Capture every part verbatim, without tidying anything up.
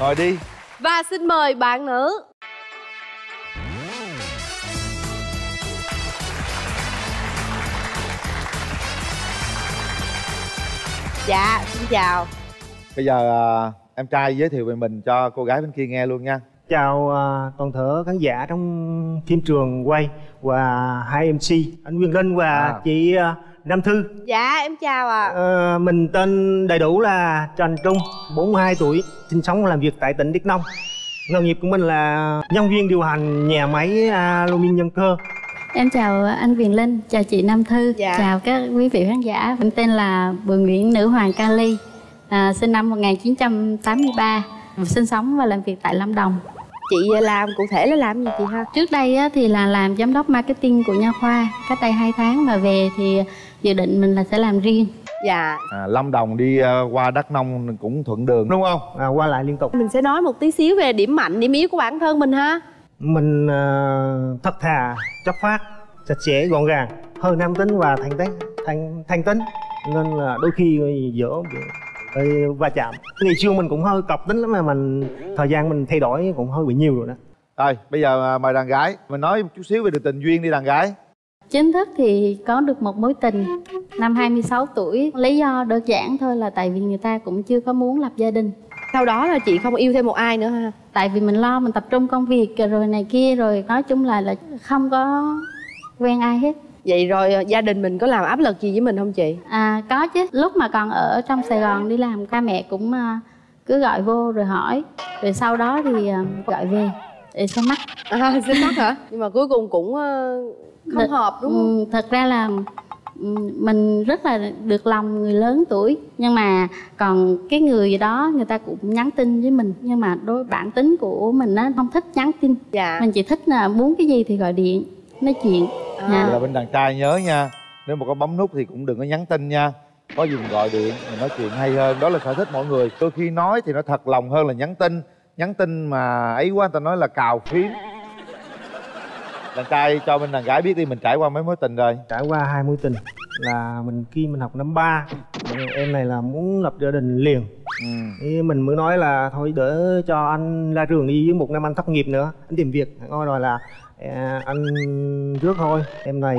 Ngồi đi. Và xin mời bạn nữ. Dạ, xin chào. Bây giờ em trai giới thiệu về mình cho cô gái bên kia nghe luôn nha. Chào toàn thể khán giả trong phim trường quay và hai em xê anh Quyền Linh và à. chị Nam Thư. Dạ, em chào ạ. À. À, mình tên đầy đủ là Trần Trung, bốn mươi hai tuổi, sinh sống làm việc tại tỉnh Đắk Nông. Nghề nghiệp của mình là nhân viên điều hành nhà máy Alumin nhân cơ. Em chào anh Quyền Linh, chào chị Nam Thư, dạ. chào các quý vị khán giả. Em tên là Bùi Nguyễn Nữ Hoàng Kali, à, sinh năm một nghìn chín trăm tám mươi ba, sinh sống và làm việc tại Lâm Đồng. Chị làm cụ thể là làm gì chị ha? Trước đây á, thì là làm giám đốc marketing của nha khoa, cách đây hai tháng mà về thì dự định mình là sẽ làm riêng. Dạ. À, Lâm Đồng đi uh, qua Đắk Nông cũng thuận đường đúng không? À, qua lại liên tục. Mình sẽ nói một tí xíu về điểm mạnh, điểm yếu của bản thân mình ha. Mình uh, thật thà, chất phác, sạch sẽ, gọn gàng, hơn nam tính và thanh tính, thanh, thanh tính nên là đôi khi dở va chạm. Ngày xưa mình cũng hơi cọc tính lắm mà mình thời gian mình thay đổi cũng hơi bị nhiều rồi đó. Rồi bây giờ mời đàn gái mình nói một chút xíu về tình duyên đi đàn gái. Chính thức thì có được một mối tình năm hai mươi sáu tuổi. Lý do đơn giản thôi là tại vì người ta cũng chưa có muốn lập gia đình. Sau đó là chị không yêu thêm một ai nữa ha? Tại vì mình lo, mình tập trung công việc rồi này kia, rồi nói chung là là không có quen ai hết. Vậy rồi gia đình mình có làm áp lực gì với mình không chị? À có chứ, lúc mà còn ở trong Sài Gòn đi làm, cha mẹ cũng cứ gọi vô rồi hỏi. Rồi sau đó thì gọi về để xem mắt. À xem mắt hả? Nhưng mà cuối cùng cũng không thật, hợp đúng không? Thật ra là mình rất là được lòng người lớn tuổi, nhưng mà còn cái người đó người ta cũng nhắn tin với mình, nhưng mà đối bản tính của mình á không thích nhắn tin. Dạ. Mình chỉ thích là muốn cái gì thì gọi điện nói chuyện. À. Dạ. Là bên đàn trai nhớ nha, nếu mà có bấm nút thì cũng đừng có nhắn tin nha, có dùng gọi điện mình nói chuyện hay hơn, đó là sở thích mọi người. Đôi khi nói thì nó thật lòng hơn là nhắn tin. Nhắn tin mà ấy quá người ta nói là cào phím. Đàn trai cho bên đàn gái biết đi, mình trải qua mấy mối tình rồi? Trải qua hai mối tình. Là mình khi mình học năm ba, em này là muốn lập gia đình liền. Ừ. Thì mình mới nói là thôi đỡ cho anh ra trường đi, với một năm anh thất nghiệp nữa, anh tìm việc. Nói rồi là à, anh rước thôi, em này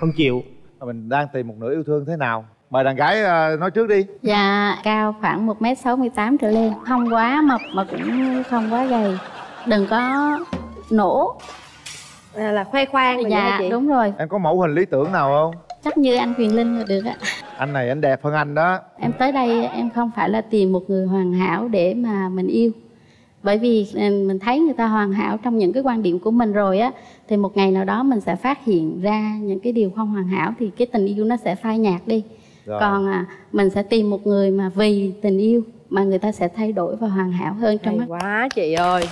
không chịu. Mình đang tìm một nửa yêu thương thế nào? Mời đàn gái nói trước đi. Dạ, cao khoảng một mét sáu mươi tám trở lên. Không quá mập mà cũng không quá gầy. Đừng có nổ. À, là khoe khoang rồi. Dạ chị? Đúng rồi. Em có mẫu hình lý tưởng nào không? Chắc như anh Quyền Linh là được á. Anh này anh đẹp hơn anh đó. Em tới đây em không phải là tìm một người hoàn hảo để mà mình yêu, bởi vì mình thấy người ta hoàn hảo trong những cái quan điểm của mình rồi á, thì một ngày nào đó mình sẽ phát hiện ra những cái điều không hoàn hảo thì cái tình yêu nó sẽ phai nhạt đi rồi. Còn à, mình sẽ tìm một người mà vì tình yêu mà người ta sẽ thay đổi và hoàn hảo hơn trong mắt. Quá chị ơi.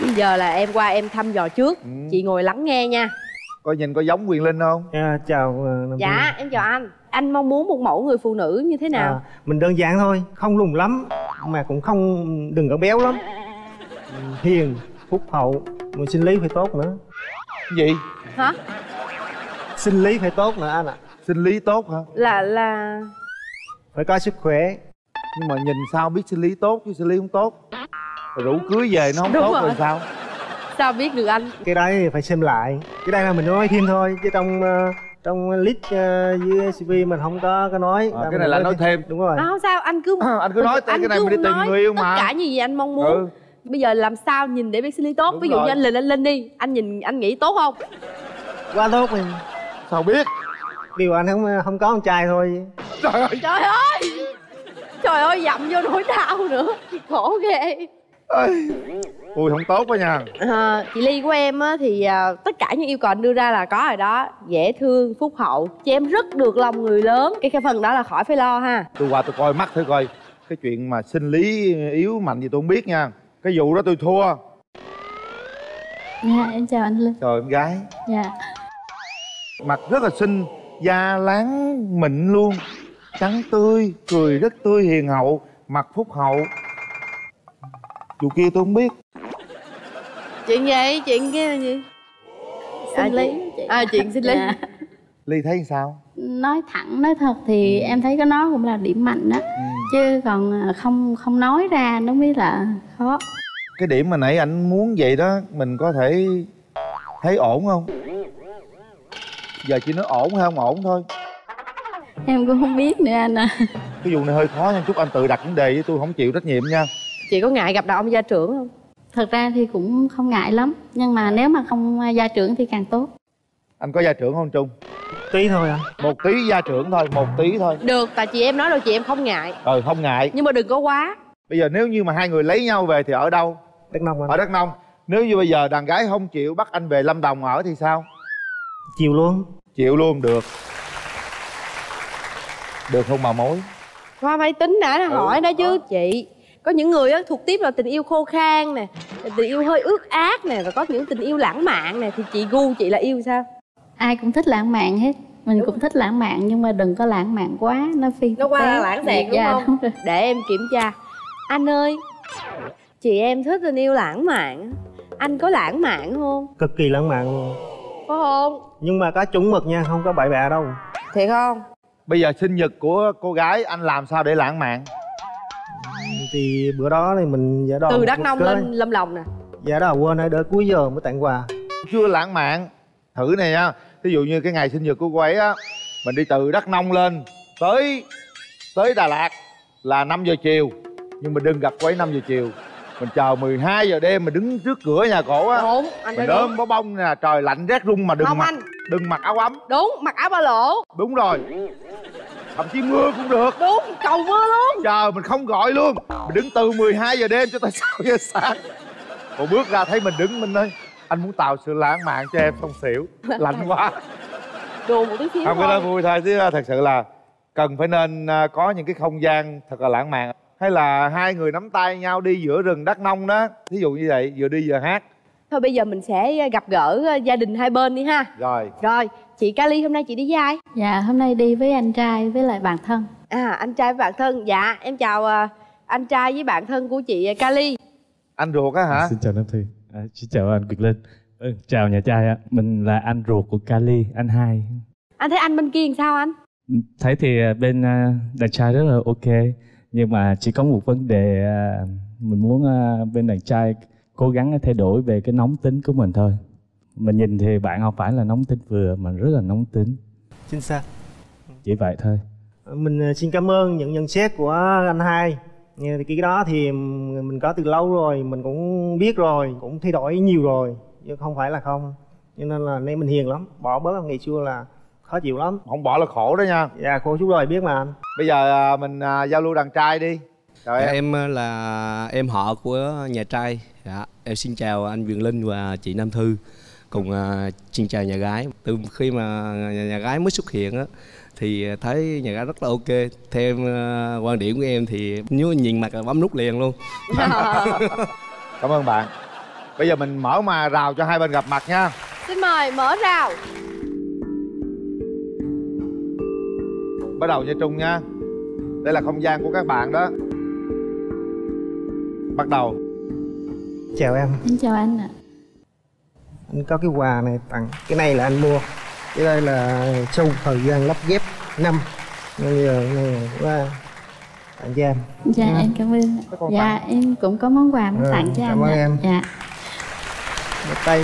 Bây giờ là em qua em thăm dò trước. Ừ. Chị ngồi lắng nghe nha. Coi nhìn có giống Quyền Linh không? À, chào Nam. Dạ, em chào anh. Anh mong muốn một mẫu người phụ nữ như thế nào? À, mình đơn giản thôi, không lùn lắm mà cũng không đừng có béo lắm. Hiền, phúc hậu, người sinh lý phải tốt nữa. Gì? Hả? Sinh lý phải tốt nữa anh ạ. Sinh lý tốt hả? Là là phải có sức khỏe. Nhưng mà nhìn sao biết sinh lý tốt chứ sinh lý không tốt? Rủ cưới về nó không đúng tốt rồi. Rồi sao? Sao biết được anh? Cái đấy phải xem lại. Cái đây là mình nói thêm thôi, chứ trong uh, trong clip uh, với xê vê mình không có có nói. À, cái này là nói thêm. thêm. Đúng rồi. À, không sao, anh cứ à, anh cứ nói anh cái này mình đi tìm người yêu mà. Tất cả những gì anh mong muốn. Ừ. Bây giờ làm sao nhìn để biết xử lý tốt. Đúng. Ví dụ rồi. Như anh Linh anh Linh đi, anh nhìn anh nghĩ tốt không? Quá tốt mình. Sao biết? Điều anh không không có con trai thôi. Trời ơi. Trời ơi. Trời ơi, dậm vô nỗi đau nữa. Khổ ghê. Ôi, ui không tốt quá nha. À, chị Ly của em á, thì à, tất cả những yêu cầu anh đưa ra là có rồi đó. Dễ thương, phúc hậu, chị em rất được lòng người lớn. Cái cái phần đó là khỏi phải lo ha. Tôi qua tôi coi mắt thử coi. Cái chuyện mà sinh lý yếu mạnh gì tôi không biết nha. Cái vụ đó tôi thua. Dạ em chào anh Linh. Chào em gái. Dạ. Mặt rất là xinh, da láng mịn luôn. Trắng tươi, cười rất tươi hiền hậu. Mặt phúc hậu. Dù kia tôi không biết. Chuyện gì? Chuyện kia là gì? Sinh à, lý chị... À chuyện sinh lý. Dạ. Ly thấy sao? nói thẳng nói thật thì em thấy cái nó cũng là điểm mạnh đó, ừ. chứ còn không không nói ra nó mới là khó. Cái điểm mà nãy anh muốn vậy đó mình có thể thấy ổn không? Giờ chỉ nói ổn hay không ổn thôi. Em cũng không biết nữa anh à. Cái vụ này hơi khó nha, chút anh tự đặt vấn đề với tôi không chịu trách nhiệm nha. Chị có ngại gặp đầu ông gia trưởng không? Thật ra thì cũng không ngại lắm, nhưng mà nếu mà không gia trưởng thì càng tốt. Anh có gia trưởng không Trung? Tí thôi à? Một tí gia trưởng thôi, một tí thôi. Được, tại chị em nói đâu chị em không ngại. Ừ, không ngại. Nhưng mà đừng có quá. Bây giờ nếu như mà hai người lấy nhau về thì ở đâu? Đắk Nông anh. Ở Đắk Nông. Nếu như bây giờ đàn gái không chịu bắt anh về Lâm Đồng ở thì sao? Chịu luôn. Chịu luôn, được. Được không mà mối? Hoa máy tính đã ừ. hỏi đó chứ chị. Có những người á thuộc tiếp là tình yêu khô khan nè, tình yêu hơi ướt át nè, và có những tình yêu lãng mạn nè, thì chị gu chị là yêu sao? Ai cũng thích lãng mạn hết, mình đúng. cũng thích lãng mạn nhưng mà đừng có lãng mạn quá, nó phi nó quá lãng xẹt đúng không? Đúng. Để em kiểm tra. Anh ơi, chị em thích tình yêu lãng mạn, anh có lãng mạn không? Cực kỳ lãng mạn luôn. Có không? Nhưng mà có chuẩn mực nha, không có bậy bạ đâu. Thiệt không? Bây giờ sinh nhật của cô gái anh làm sao để lãng mạn? Thì bữa đó thì mình giả đò từ Đắk Nông lên Lâm Đồng nè, giả đò quên hãy đợi cuối giờ mới tặng quà. Chưa lãng mạn thử này nha. Ví dụ như cái ngày sinh nhật của cô ấy á, mình đi từ Đắk Nông lên tới tới Đà Lạt là năm giờ chiều, nhưng mà đừng gặp cô ấy năm giờ chiều, mình chờ mười hai giờ đêm mình đứng trước cửa nhà cổ á, đúng anh, mình ôm bó bông nè, trời lạnh rét run mà đừng không mặc anh. Đừng mặc áo ấm, đúng, mặc áo ba lỗ, đúng rồi, thậm chí mưa cũng được, đúng, cầu mưa luôn, chờ mình không gọi luôn, mình đứng từ mười hai giờ đêm cho tới sáu giờ sáng, một bước ra thấy mình đứng mình ơi, anh muốn tạo sự lãng mạn cho em không xỉu, lạnh quá, đồ một tiếng không có, vui thôi chứ thật sự là cần phải nên có những cái không gian thật là lãng mạn. Hay là hai người nắm tay nhau đi giữa rừng Đắk Nông đó, thí dụ như vậy, vừa đi vừa hát. Thôi bây giờ mình sẽ gặp gỡ gia đình hai bên đi ha. Rồi. Rồi, chị Kali hôm nay chị đi với ai? Dạ, hôm nay đi với anh trai với lại bạn thân. À, anh trai với bạn thân. Dạ, em chào anh trai với bạn thân của chị Kali. Anh ruột á hả? Xin chào Nam Thư. À, xin chào anh Quyền Linh. Ừ, chào nhà trai ạ. Mình là anh ruột của Kali, anh hai. Anh thấy anh bên kia làm sao anh? Thấy thì bên đàn trai rất là ok. Nhưng mà chỉ có một vấn đề mình muốn bên đàn trai cố gắng thay đổi về cái nóng tính của mình thôi. Mình nhìn thì bạn không phải là nóng tính vừa mà rất là nóng tính. Chính xác. Chỉ vậy thôi. Mình xin cảm ơn những nhận xét của anh hai. Cái đó thì mình có từ lâu rồi, mình cũng biết rồi, cũng thay đổi nhiều rồi, chứ không phải là không. Cho nên là nay mình hiền lắm, bỏ bớt ngày xưa là khó chịu lắm. Không bỏ là khổ đó nha. Dạ khổ chút rồi biết mà anh. Bây giờ mình à, giao lưu đàn trai đi. Rồi dạ, em. em là em họ của nhà trai. Dạ, em xin chào anh Quyền Linh và chị Nam Thư. Cùng à, xin chào nhà gái. Từ khi mà nhà, nhà gái mới xuất hiện á, thì thấy nhà gái rất là ok. Theo em, quan điểm của em thì nếu nhìn mặt là bấm nút liền luôn. Cảm ơn bạn. Bây giờ mình mở mà rào cho hai bên gặp mặt nha. Xin mời mở rào. Bắt đầu nha Trung nha. Đây là không gian của các bạn đó. Bắt đầu. Chào em. Xin chào anh ạ. Anh có cái quà này tặng. Cái này là anh mua. Cái đây là sau thời gian lắp ghép năm. Bây giờ này qua tặng cho em. Dạ à, em cảm ơn. Dạ tặng. Em cũng có món quà muốn à, tặng cho anh. Cảm ơn em. Dạ. Bắt tay.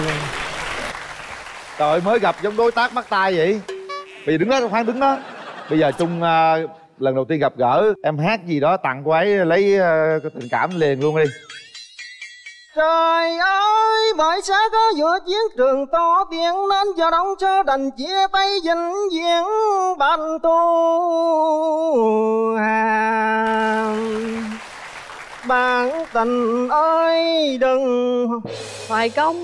Trời ơi, mới gặp giống đối tác bắt tay vậy. Bây giờ đứng đó, khoan đứng đó. Bây giờ Trung uh, lần đầu tiên gặp gỡ, em hát gì đó tặng cô ấy, lấy uh, tình cảm liền luôn đi. Trời ơi, bởi sẽ có giữa chiến trường to tiếng nên giờ đông cho đành chia tay vĩnh viễn bạn tu hà. Bạn tình ơi đừng hoài công.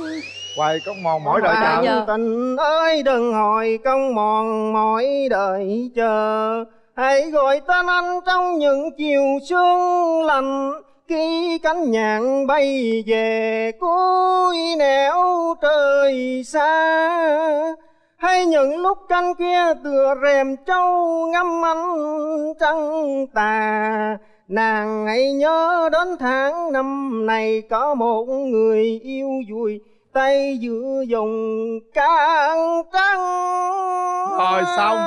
Hoài công mòn mỏi đời chờ. Bạn tình ơi đừng hoài công mòn mỏi đời chờ. Hãy gọi tên anh trong những chiều sương lạnh, khi cánh nhạn bay về cuối nẻo trời xa. Hay những lúc canh kia tựa rèm trâu ngắm ánh trăng tà, nàng hãy nhớ đến tháng năm này có một người yêu vui tay giữa dòng cát trắng. Rồi xong.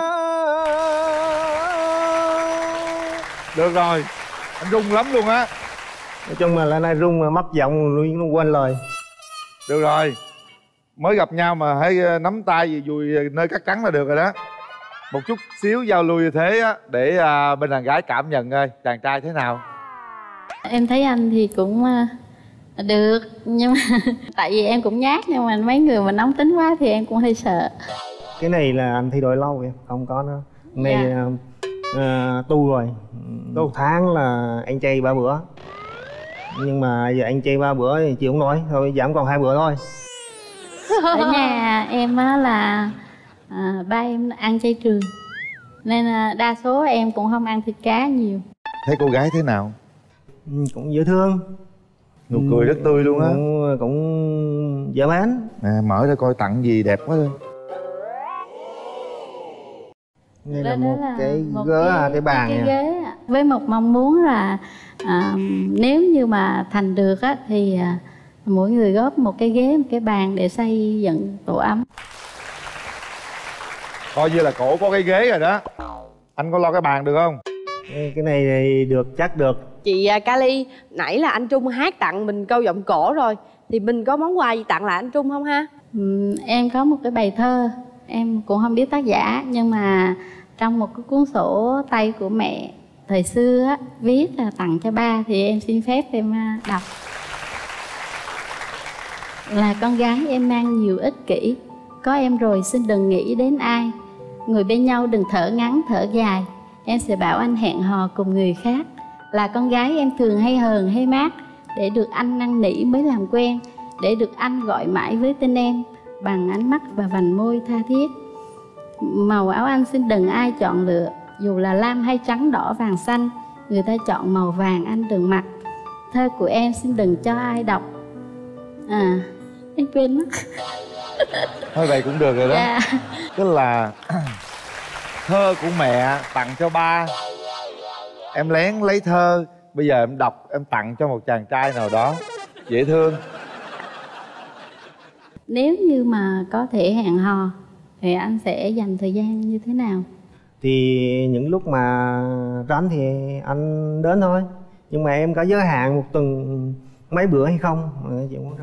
Được rồi, anh rung lắm luôn á. Nói chung mà lần này rung mà mất giọng nó quên lời. Được rồi, mới gặp nhau mà hãy nắm tay gì vùi nơi cắt trắng là được rồi đó. Một chút xíu giao lưu như thế á, để bên đàn gái cảm nhận chàng trai thế nào. Em thấy anh thì cũng được, nhưng mà tại vì em cũng nhát, nhưng mà mấy người mà nóng tính quá thì em cũng hơi sợ. Cái này là anh thi đổi lâu rồi, không có nữa. Này dạ. uh, tu rồi, tu tháng là anh chay ba bữa. Nhưng mà giờ anh chay ba bữa thì chịu không nổi, thôi giảm còn hai bữa thôi. Ở nhà em á là à, ba em ăn chay trường, nên à, đa số em cũng không ăn thịt cá nhiều. Thấy cô gái thế nào? Ừ, cũng dễ thương, nụ cười rất tươi luôn á, cũng, cũng dễ bán. À, mở ra coi tặng gì đẹp quá. Đây, đây là một là cái một ghế, cái, à, cái bàn cái ghế à. Với một mong muốn là à, nếu như mà thành được á, thì à, mỗi người góp một cái ghế, một cái bàn để xây dựng tổ ấm. Coi như là cổ có cái ghế rồi đó. Anh có lo cái bàn được không? Cái này thì được, chắc được. Chị Kali, nãy là anh Trung hát tặng mình câu giọng cổ rồi, thì mình có món quà gì tặng lại anh Trung không ha? Ừ, em có một cái bài thơ, em cũng không biết tác giả, nhưng mà trong một cái cuốn sổ tay của mẹ thời xưa á, viết là tặng cho ba, thì em xin phép em đọc. Là con gái em mang nhiều ích kỷ, có em rồi xin đừng nghĩ đến ai. Người bên nhau đừng thở ngắn thở dài, em sẽ bảo anh hẹn hò cùng người khác. Là con gái em thường hay hờn hay mát, để được anh năn nỉ mới làm quen, để được anh gọi mãi với tên em bằng ánh mắt và vành môi tha thiết. Màu áo anh xin đừng ai chọn lựa, dù là lam hay trắng đỏ vàng xanh, người ta chọn màu vàng anh đừng mặc. Thơ của em xin đừng cho ai đọc. À, em quên mất. Thôi vậy cũng được rồi đó. Yeah. Tức là thơ của mẹ tặng cho ba, em lén lấy thơ, bây giờ em đọc, em tặng cho một chàng trai nào đó dễ thương. Nếu như mà có thể hẹn hò thì anh sẽ dành thời gian như thế nào? Thì những lúc mà rảnh thì anh đến thôi, nhưng mà em có giới hạn một tuần mấy bữa hay không?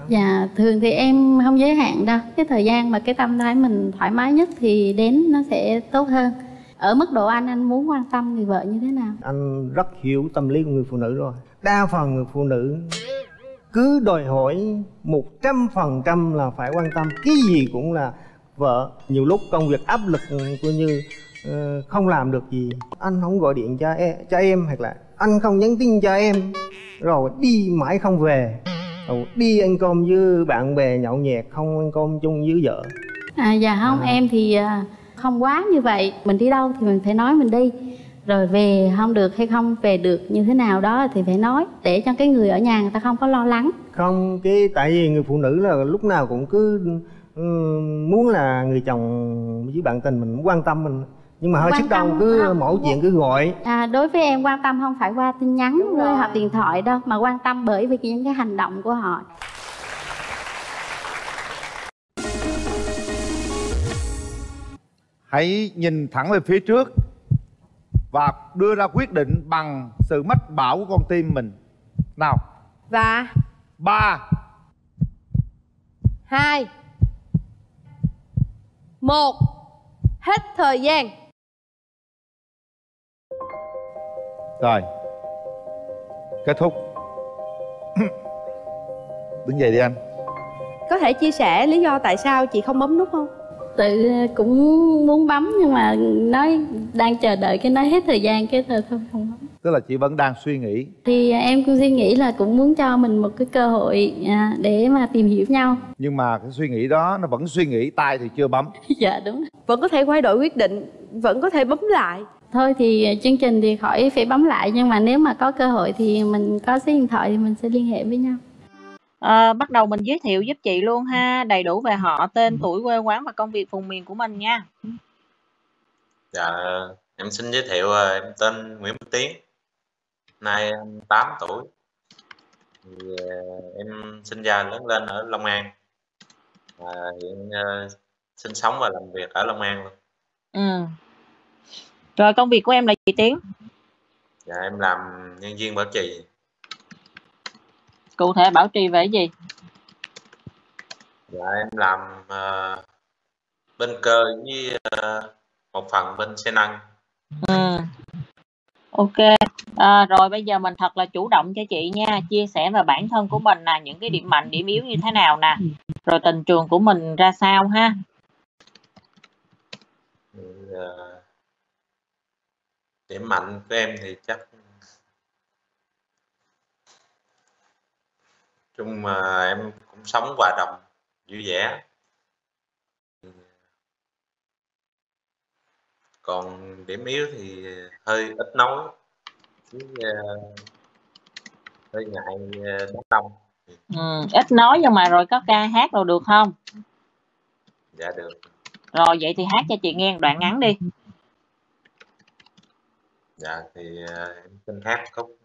Dạ, thường thì em không giới hạn đâu. Cái thời gian mà cái tâm thái mình thoải mái nhất thì đến nó sẽ tốt hơn. Ở mức độ anh, anh muốn quan tâm người vợ như thế nào? Anh rất hiểu tâm lý của người phụ nữ rồi. Đa phần người phụ nữ cứ đòi hỏi một trăm phần trăm là phải quan tâm. Cái gì cũng là vợ. Nhiều lúc công việc áp lực coi như uh, không làm được gì. Anh không gọi điện cho em, cho em hoặc là anh không nhắn tin cho em, rồi đi mãi không về, rồi đi ăn cơm với bạn bè nhậu nhẹt, không ăn cơm chung với vợ. À, dạ không, à. Em thì không quá như vậy. Mình đi đâu thì mình phải nói mình đi, rồi về không được hay không về được như thế nào đó thì phải nói, để cho cái người ở nhà người ta không có lo lắng. Không, cái tại vì người phụ nữ là lúc nào cũng cứ um, muốn là người chồng với bạn tình mình quan tâm mình. Nhưng mà hơi xích đầu cứ không, mỗi chuyện cứ gọi. À, đối với em quan tâm không phải qua tin nhắn hoặc điện thoại đâu, mà quan tâm bởi vì những cái hành động của họ. Hãy nhìn thẳng về phía trước và đưa ra quyết định bằng sự mách bảo của con tim mình. Nào. Và ba hai một. Hết thời gian. Rồi, kết thúc. Đứng dậy đi anh. Có thể chia sẻ lý do tại sao chị không bấm nút không? Tự cũng muốn bấm, nhưng mà nói đang chờ đợi cái nói hết thời gian cái thời không không bấm. Tức là chị vẫn đang suy nghĩ. Thì em cũng suy nghĩ là cũng muốn cho mình một cái cơ hội để mà tìm hiểu nhau. Nhưng mà cái suy nghĩ đó nó vẫn suy nghĩ, tay thì chưa bấm. Dạ đúng. Vẫn có thể quay đổi quyết định, vẫn có thể bấm lại. Thôi thì chương trình thì khỏi phải bấm lại, nhưng mà nếu mà có cơ hội thì mình có số điện thoại thì mình sẽ liên hệ với nhau. À, bắt đầu mình giới thiệu giúp chị luôn ha, đầy đủ về họ, tên, tuổi, quê quán và công việc vùng miền của mình nha. Dạ, em xin giới thiệu, em tên Nguyễn Bắc Tiến, nay em tám tuổi, thì em sinh ra lớn lên ở Long An, và hiện sinh sống và làm việc ở Long An luôn. Ừ. Rồi công việc của em là gì Tiến? Dạ em làm nhân viên bảo trì. Cụ thể bảo trì về cái gì? Dạ em làm uh, bên cơ với uh, một phần bên xe năng. Ừ. Ok, à, rồi bây giờ mình thật là chủ động cho chị nha. Chia sẻ về bản thân của mình nè, những cái điểm mạnh, điểm yếu như thế nào nè. Rồi tình trường của mình ra sao ha. Điểm mạnh của em thì chắc chung mà em cũng sống hòa đồng, vui vẻ. Còn điểm yếu thì hơi ít nói, chứ hơi ngại đám đông. Ừ, ít nói nhưng mà rồi có ca hát rồi được không? Dạ được. Rồi vậy thì hát cho chị nghe đoạn ngắn đi. Dạ thì em xin hát khúc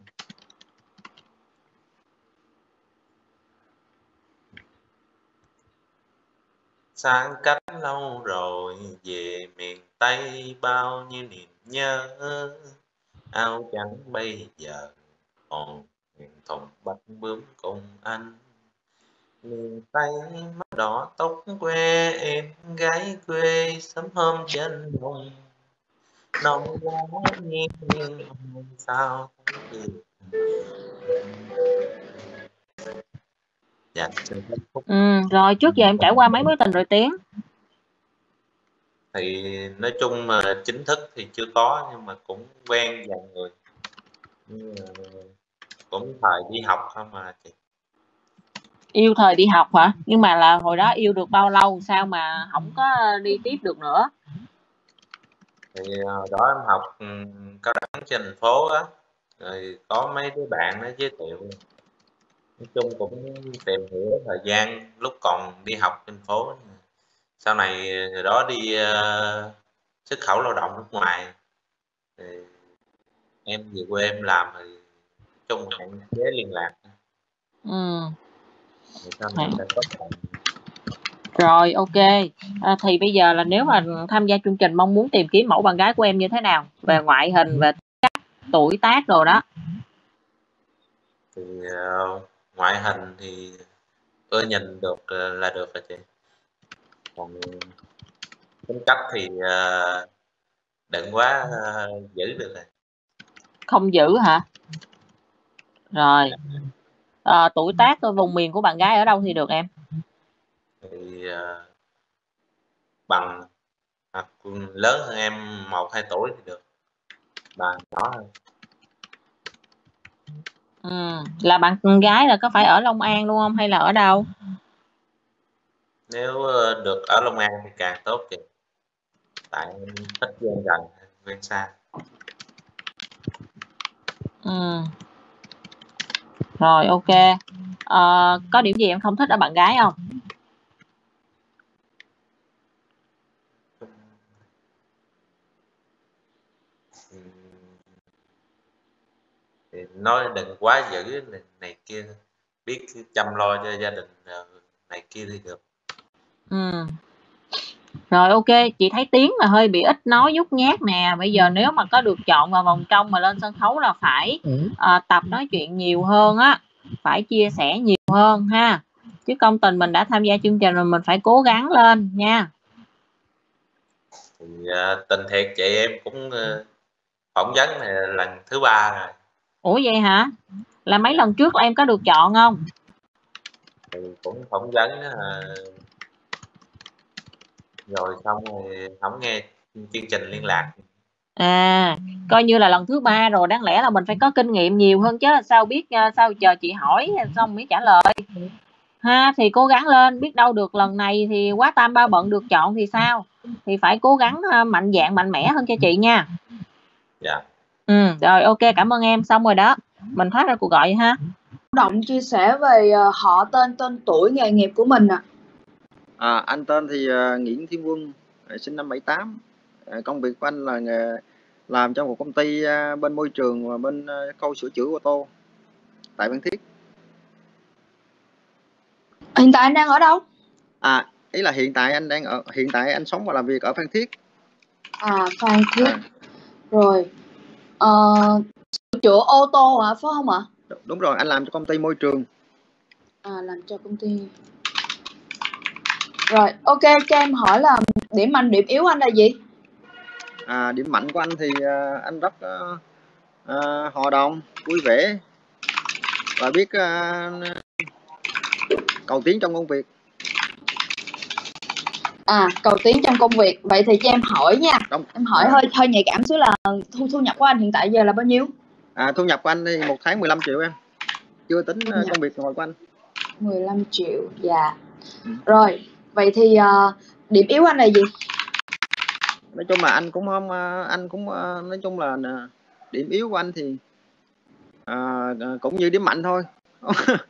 Sáng cách lâu rồi về miền Tây bao nhiêu niềm nhớ, áo trắng bây giờ còn thùng bánh bướm cùng anh. Miền Tây mắt đỏ tóc que, em gái quê sớm hôm trên đồng. Nồng lá nghiêng nghiêng sao được. Dạ. Ừ, rồi trước giờ em trải qua mấy mối tình rồi Tiến? Thì nói chung mà chính thức thì chưa có, nhưng mà cũng quen vài người, cũng thời đi học thôi mà chị. Yêu thời đi học hả? Nhưng mà là hồi đó yêu được bao lâu sao mà không có đi tiếp được nữa? Thì hồi đó em học cao đẳng trên thành phố á, rồi có mấy đứa bạn nó giới thiệu. Nói chung cũng tìm hiểu thời gian lúc còn đi học trên phố. Sau này người đó đi uh, xuất khẩu lao động nước ngoài thì em về quê em làm thì chung hạn chế liên lạc. Ừ. Sau này đã có... Rồi ok, à, thì bây giờ là nếu mà tham gia chương trình mong muốn tìm kiếm mẫu bạn gái của em như thế nào? Về ngoại hình, về cách, tuổi tác rồi đó. Thì uh, ngoại hình thì tôi nhìn được là được rồi chị. Còn tính cách thì uh, đừng quá uh, giữ được rồi. Không giữ hả? Rồi à, tuổi tác tôi vùng miền của bạn gái ở đâu thì được em? Thì uh, bằng hoặc lớn hơn em một hai tuổi thì được, bằng nhỏ hơn. Ừ, là bạn gái là có phải ở Long An luôn không hay là ở đâu? Nếu được ở Long An thì càng tốt chị, tại thích quen gần quen xa. Ừ. Rồi ok, à, có điểm gì em không thích ở bạn gái không? Nói đừng quá dữ này kia, biết chăm lo cho gia đình này kia thì được. Ừ. Rồi ok, chị thấy Tiến là hơi bị ít nói nhút nhát nè. Bây giờ nếu mà có được chọn vào vòng trong mà lên sân khấu là phải ừ. à, tập nói chuyện nhiều hơn á, phải chia sẻ nhiều hơn ha. Chứ công tình mình đã tham gia chương trình rồi mình phải cố gắng lên nha. Thì, à, tình thiệt chị em cũng uh, phỏng vấn này lần thứ ba rồi. Ủa vậy hả? Là mấy lần trước em có được chọn không? Thì cũng phỏng vấn à, rồi xong rồi không nghe chương trình liên lạc. À, coi như là lần thứ ba rồi, đáng lẽ là mình phải có kinh nghiệm nhiều hơn chứ, sao biết sao chờ chị hỏi xong mới trả lời. Ha, thì cố gắng lên, biết đâu được lần này thì quá tam ba bận được chọn thì sao? Thì phải cố gắng mạnh dạn mạnh mẽ hơn cho chị nha. Dạ. Ừ, rồi ok, cảm ơn em, xong rồi đó, mình thoát ra cuộc gọi ha. Động chia sẻ về uh, họ tên, tên tuổi, nghề nghiệp của mình ạ. À. À, anh tên thì uh, Nguyễn Thiên Quân, sinh năm bảy tám. À, công việc của anh là nghề, làm trong một công ty uh, bên môi trường và bên uh, khâu sửa chữa ô tô tại Phan Thiết. Hiện tại anh đang ở đâu? À, ý là hiện tại anh đang ở hiện tại anh sống và làm việc ở Phan Thiết. À, Phan Thiết. À. Rồi à, chữa ô tô hả, phải không ạ? Đúng rồi, anh làm cho công ty môi trường. À, làm cho công ty. Rồi, ok, cho em hỏi là điểm mạnh, điểm yếu anh là gì? À, điểm mạnh của anh thì uh, anh rất uh, uh, hòa đồng, vui vẻ và biết uh, cầu tiến trong công việc. À, cầu tiến trong công việc. Vậy thì cho em hỏi nha. Đúng. Em hỏi hơi hơi nhạy cảm xíu là thu thu nhập của anh hiện tại giờ là bao nhiêu? À, thu nhập của anh thì một tháng mười lăm triệu em. Chưa tính uh, công việc ngoài của anh. mười lăm triệu, dạ. Yeah. Ừ. Rồi, vậy thì uh, điểm yếu anh là gì? Nói chung là anh cũng không, anh cũng nói chung là điểm yếu của anh thì à, cũng như điểm mạnh thôi.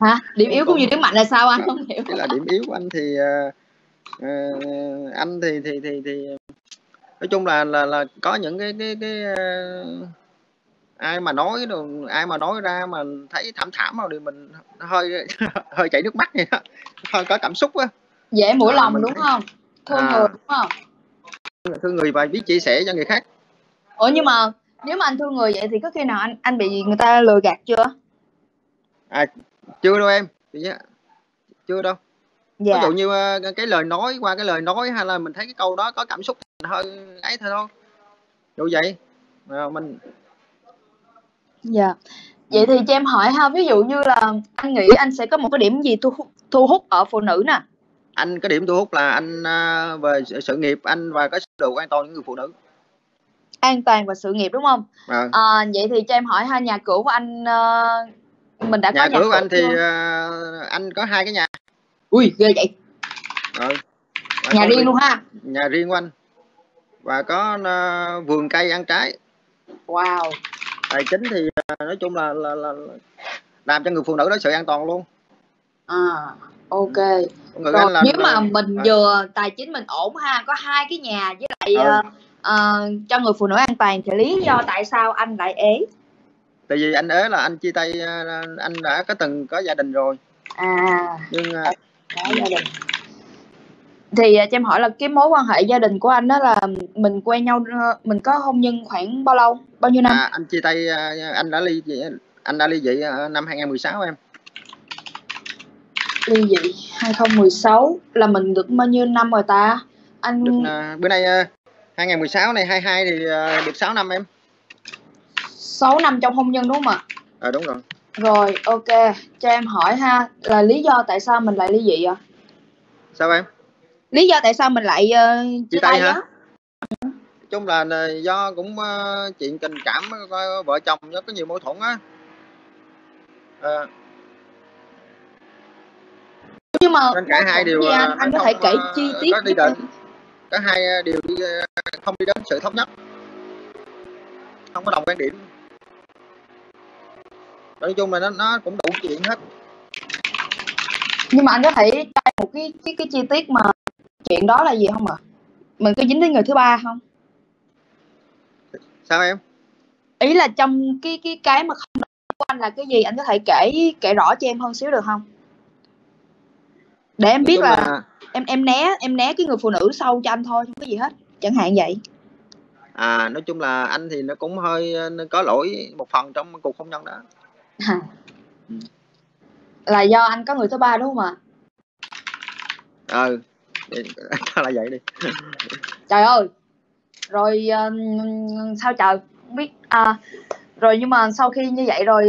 Hả? Điểm yếu cũng như điểm mạnh là sao anh không hiểu? Là điểm yếu của anh thì à, anh thì thì thì thì nói chung là là là có những cái cái cái ai mà nói rồi ai mà nói ra mà thấy thảm thảm rồi thì mình hơi hơi chảy nước mắt vậy đó, hơi có cảm xúc á. Dễ mũi à, lòng đúng, thấy... không? Thương à. Người đúng không? Thương người và biết chia sẻ cho người khác. Ủa nhưng mà nếu mà anh thương người vậy thì có khi nào anh anh bị người ta lừa gạt chưa? À, chưa đâu em, chưa đâu. Dạ. Ví dụ như cái lời nói, qua cái lời nói hay là mình thấy cái câu đó có cảm xúc hơi ấy thôi thôi. Dù vậy à, mình. Dạ. Vậy thì cho em hỏi ha, ví dụ như là anh nghĩ anh sẽ có một cái điểm gì thu hút, thu hút ở phụ nữ nè? Anh cái điểm thu hút là anh về sự nghiệp anh và cái sự độ an toàn những người phụ nữ. An toàn và sự nghiệp đúng không? À. À, vậy thì cho em hỏi hai nhà cửa của anh, mình đã nhà có nhà cửa của anh thì không? Anh có hai cái nhà. Ui ghê vậy. Rồi. Và nhà riêng đi, luôn ha. Nhà riêng của anh và có uh, vườn cây ăn trái. Wow. Tài chính thì nói chung là, là, là làm cho người phụ nữ đó sự an toàn luôn. À. Ok. Còn là, nếu mà là, mình à. vừa tài chính mình ổn ha, có hai cái nhà với lại ừ. uh, uh, cho người phụ nữ an toàn thì lý do tại sao anh lại ế? Tại vì anh ế là anh chia tay, uh, anh đã có từng có gia đình rồi. À. Nhưng uh, có gia đình. Thì uh, cho em hỏi là cái mối quan hệ gia đình của anh đó là mình quen nhau, uh, mình có hôn nhân khoảng bao lâu, bao nhiêu năm? À, anh chia tay, uh, anh đã ly dị, anh đã ly dị uh, năm hai nghìn không trăm mười sáu em. Ly dị hai nghìn không trăm mười sáu là mình được bao nhiêu năm rồi ta? Anh được, uh, bữa nay uh, hai nghìn không trăm mười sáu này hai mươi hai thì uh, được sáu năm em. sáu năm trong hôn nhân đúng không ạ? Ờ à, đúng rồi. Rồi ok, cho em hỏi ha là lý do tại sao mình lại ly dị ạ? À? Sao em? Lý do tại sao mình lại uh, chia tay hả? Nói chung là do cũng uh, chuyện tình cảm uh, vợ chồng nó có nhiều mâu thuẫn á. Uh. Nhưng mà cả hai điều anh, anh có thể kể chi tiết đi đến, cả hai điều đi, không đi đến sự thống nhất, không có đồng quan điểm, nói chung là nó, nó cũng đủ chuyện hết. Nhưng mà anh có thể trai một cái, cái cái chi tiết mà chuyện đó là gì không ạ? À? Mình có dính đến người thứ ba không? Sao em? Ý là trong cái cái cái mà không của anh là cái gì, anh có thể kể kể rõ cho em hơn xíu được không? Để em biết là, là em em né em né cái người phụ nữ sâu cho anh thôi, không có gì hết chẳng hạn vậy. À, nói chung là anh thì nó cũng hơi có lỗi một phần trong cuộc hôn nhân đó. À. Là do anh có người thứ ba đúng không ạ? Ừ à, là vậy đi. Trời ơi. Rồi sao trời không biết à, rồi nhưng mà sau khi như vậy rồi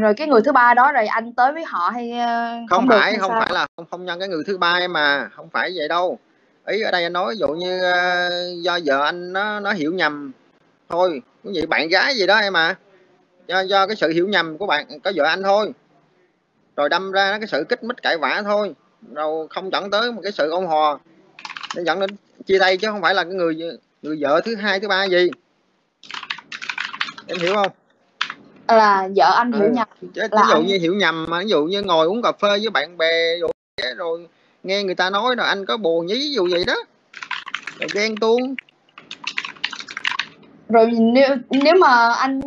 rồi cái người thứ ba đó rồi anh tới với họ hay không, không phải hay không sao? Phải là không không nhân cái người thứ ba mà không phải vậy đâu, ý ở đây anh nói ví dụ như uh, do vợ anh nó nó hiểu nhầm thôi, cũng vậy bạn gái gì đó em à, do do cái sự hiểu nhầm của bạn có vợ anh thôi, rồi đâm ra cái sự kích mích cãi vã thôi, rồi không dẫn tới một cái sự ôn hòa để dẫn đến chia tay, chứ không phải là cái người người vợ thứ hai thứ ba gì, em hiểu không? Là vợ anh hiểu ừ. nhầm. Chứ, là ví dụ anh... như hiểu nhầm mà ví dụ như ngồi uống cà phê với bạn bè rồi, rồi nghe người ta nói rồi anh có bồ nhí ví dụ vậy đó, rồi ghen tuông. Rồi nếu nếu mà anh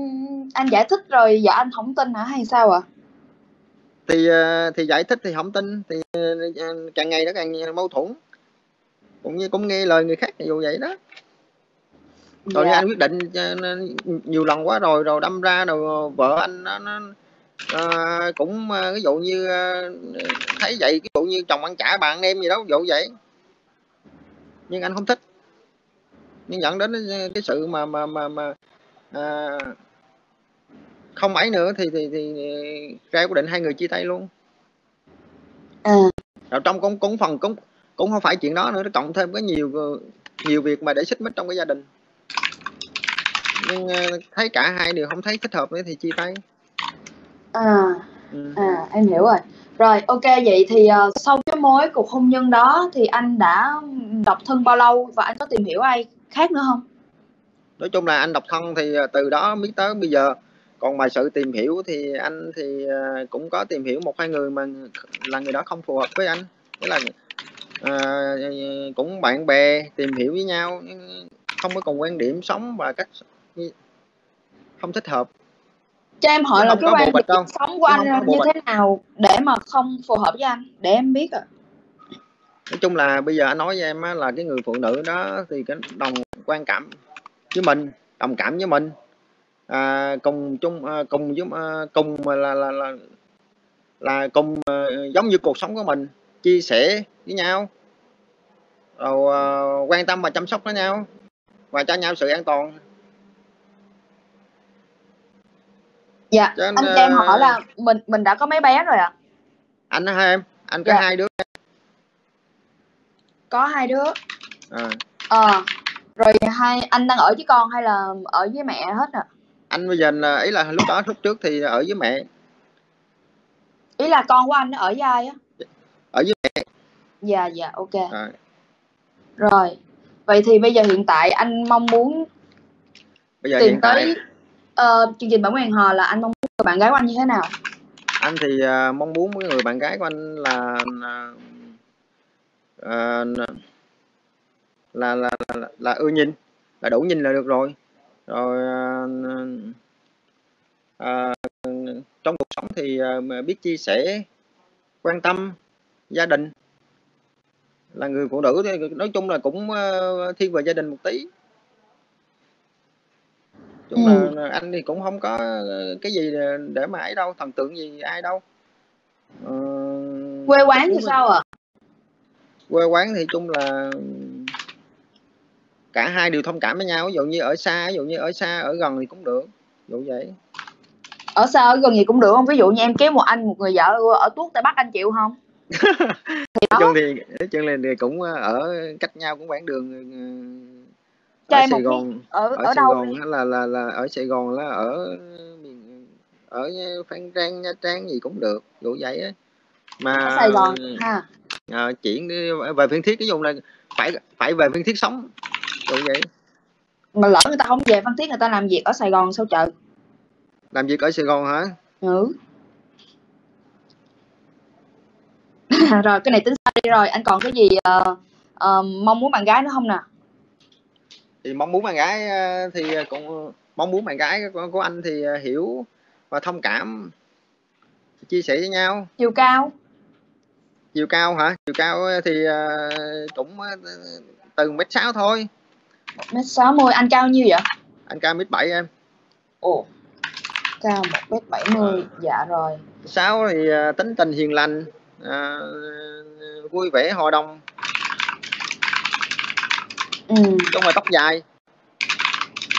anh giải thích rồi vợ anh không tin hả hay sao ạ? À? Thì thì giải thích thì không tin, thì càng ngày nó càng mâu thuẫn, cũng như cũng nghe lời người khác ví dụ vậy đó. Rồi dạ. Anh quyết định nhiều lần quá rồi, rồi đâm ra rồi vợ anh nó, nó à, cũng ví dụ như thấy vậy, ví dụ như chồng ăn trả bạn em gì đó, ví dụ vậy. Nhưng anh không thích, nhưng dẫn đến cái sự mà mà mà, mà à, không ấy nữa thì thì thì ra quyết định hai người chia tay luôn. À. Rồi trong cũng cũng phần cũng cũng không phải chuyện đó nữa, nó cộng thêm có nhiều nhiều việc mà để xích mích trong cái gia đình. Nhưng thấy cả hai đều không thấy thích hợp nữa thì chia tay. À, ừ. À em hiểu rồi. Rồi ok, vậy thì uh, sau cái mối cuộc hôn nhân đó thì anh đã độc thân bao lâu và anh có tìm hiểu ai khác nữa không? Nói chung là anh độc thân thì từ đó biết tới bây giờ. Còn mà sự tìm hiểu thì anh thì uh, cũng có tìm hiểu một hai người mà là người đó không phù hợp với anh. Thế là uh, cũng bạn bè tìm hiểu với nhau, không có cùng quan điểm sống và cách không thích hợp. Cho em hỏi là cái quan điểm sống của anh như thế nào để mà không phù hợp với anh, để em biết ạ. Nói chung là bây giờ anh nói với em là cái người phụ nữ đó thì cái đồng quan cảm với mình, đồng cảm với mình, à, cùng chung cùng với cùng là là là, là, là cùng giống như cuộc sống của mình, chia sẻ với nhau, rồi quan tâm và chăm sóc với nhau và cho nhau sự an toàn. Dạ, nên, anh cho em hỏi là mình mình đã có mấy bé rồi ạ? À? Anh hai em, anh có dạ. hai đứa. Có hai đứa. À. À, rồi hai anh đang ở với con hay là ở với mẹ hết ạ? À? Anh bây giờ là, ý là lúc đó lúc trước thì ở với mẹ. Ý là con của anh ở với ai á? Ở với mẹ. Dạ dạ ok. À. Rồi. Vậy thì bây giờ hiện tại anh mong muốn bây giờ tìm hiện tới tại... Ờ, chương trình Bản Quyền Hò là anh mong muốn người bạn gái của anh như thế nào? Anh thì uh, mong muốn với người bạn gái của anh là uh, là, là, là, là là ưa nhìn, là đủ nhìn là được rồi. Rồi uh, uh, trong cuộc sống thì uh, biết chia sẻ, quan tâm gia đình, là người phụ nữ thì nói chung là cũng uh, thiên về gia đình một tí. Chúng ừ. là anh thì cũng không có cái gì để mà ấy đâu, thần tượng gì ai đâu. Ờ, quê quán thì mình... sao ạ? À? Quê quán thì chung là cả hai đều thông cảm với nhau, ví dụ như ở xa, ví dụ như ở xa, ở gần thì cũng được, ví dụ vậy. Ở xa, ở gần gì cũng được không? Ví dụ như em kiếm một anh, một người vợ ở Tuốt Tây Bắc anh chịu không? Nói chung thì, thì, thì cũng ở cách nhau cũng khoảng đường... Ở Sài Gòn, ở, ở, ở Sài Gòn là, là là ở Sài Gòn là ở ở Phan Rang, Nha Trang gì cũng được, vụ vậy á. Mà ở Sài Gòn ha. À, chuyển đi, về Phan Thiết, cái vùng này phải phải về Phan Thiết sống, vụ vậy. Mà lỡ người ta không về Phan Thiết, người ta làm việc ở Sài Gòn sao trời? Làm việc ở Sài Gòn hả? Ừ. Rồi cái này tính sai đi rồi. Anh còn cái gì uh, uh, mong muốn bạn gái nữa không nè? Thì mong muốn bạn gái thì cũng mong muốn bạn gái của anh thì hiểu và thông cảm, chia sẻ với nhau. Chiều cao? Chiều cao hả? Chiều cao thì cũng từ mét sáu thôi. Mét sáu mươi. Anh cao nhiêu vậy? Anh cao mét bảy em. Ồ, cao một mét bảy mươi. Dạ rồi. Sáu thì tính tình hiền lành, à, vui vẻ, hòa đồng. Ừ. Trong ngoài tóc dài.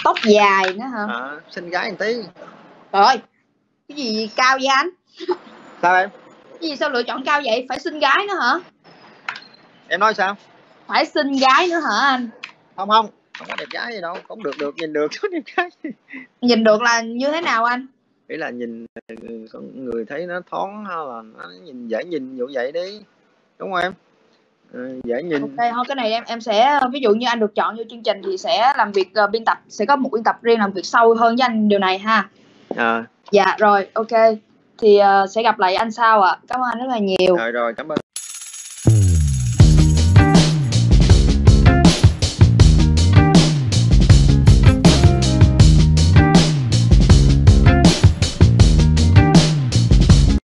Tóc dài nữa hả? À, xinh gái một tí. Trời ơi, cái gì cao vậy anh? Sao em? Cái gì sao lựa chọn cao vậy? Phải xinh gái nữa hả? Em nói sao? Phải xinh gái nữa hả anh? Không không, không có đẹp gái gì đâu. Cũng được được, nhìn được. Đẹp gái. Nhìn được là như thế nào anh? Ý là nhìn, có người thấy nó thoáng hay là nó nhìn dễ nhìn dụ vậy đi. Đúng không em? Ừ, dễ nhìn. Ok, thôi cái này em em sẽ ví dụ như anh được chọn vô chương trình thì sẽ làm việc uh, biên tập, sẽ có một biên tập riêng làm việc sâu hơn với anh điều này ha. À. Dạ rồi, ok. Thì uh, sẽ gặp lại anh sau ạ. À. Cảm ơn anh rất là nhiều. Rồi rồi, cảm ơn.